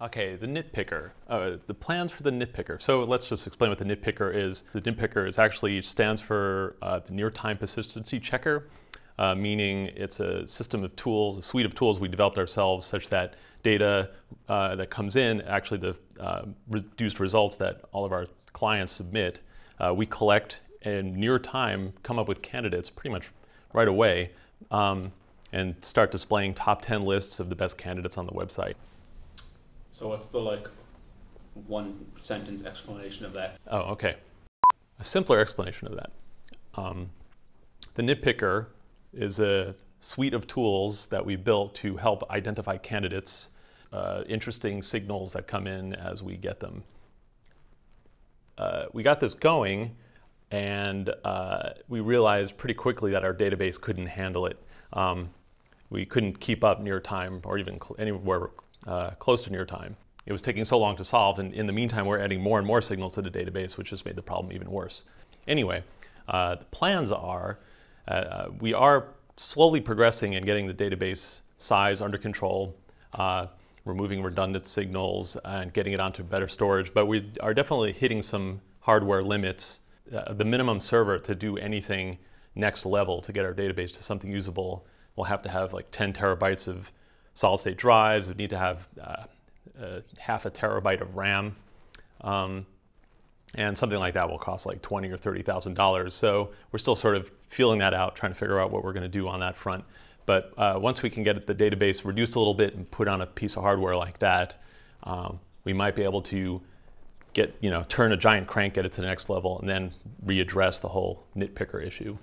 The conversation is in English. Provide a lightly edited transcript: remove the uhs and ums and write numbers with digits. Okay, the nitpicker, the plans for the nitpicker. So let's just explain what the nitpicker is. The nitpicker is actually stands for the near-time persistency checker, meaning it's a system of tools, a suite of tools we developed ourselves such that data that comes in, actually the reduced results that all of our clients submit, we collect and near time come up with candidates pretty much right away and start displaying top 10 lists of the best candidates on the website. So what's the one sentence explanation of that? Oh, okay. A simpler explanation of that. The nitpicker is a suite of tools that we built to help identify candidates, interesting signals that come in as we get them. We got this going and we realized pretty quickly that our database couldn't handle it. We couldn't keep up near time or even anywhere close to near time. It was taking so long to solve, and in the meantime we're adding more and more signals to the database, which just made the problem even worse. Anyway, the plans are, we are slowly progressing in getting the database size under control, removing redundant signals and getting it onto better storage, but we are definitely hitting some hardware limits, the minimum server to do anything next level to get our database to something usable. We'll have to have like 10 terabytes of solid-state drives, would need to have half a terabyte of RAM, and something like that will cost like $20,000 or $30,000. So we're still sort of feeling that out, trying to figure out what we're going to do on that front. But once we can get the database reduced a little bit and put on a piece of hardware like that, we might be able to get, turn a giant crank, get it to the next level, and then readdress the whole nitpicker issue.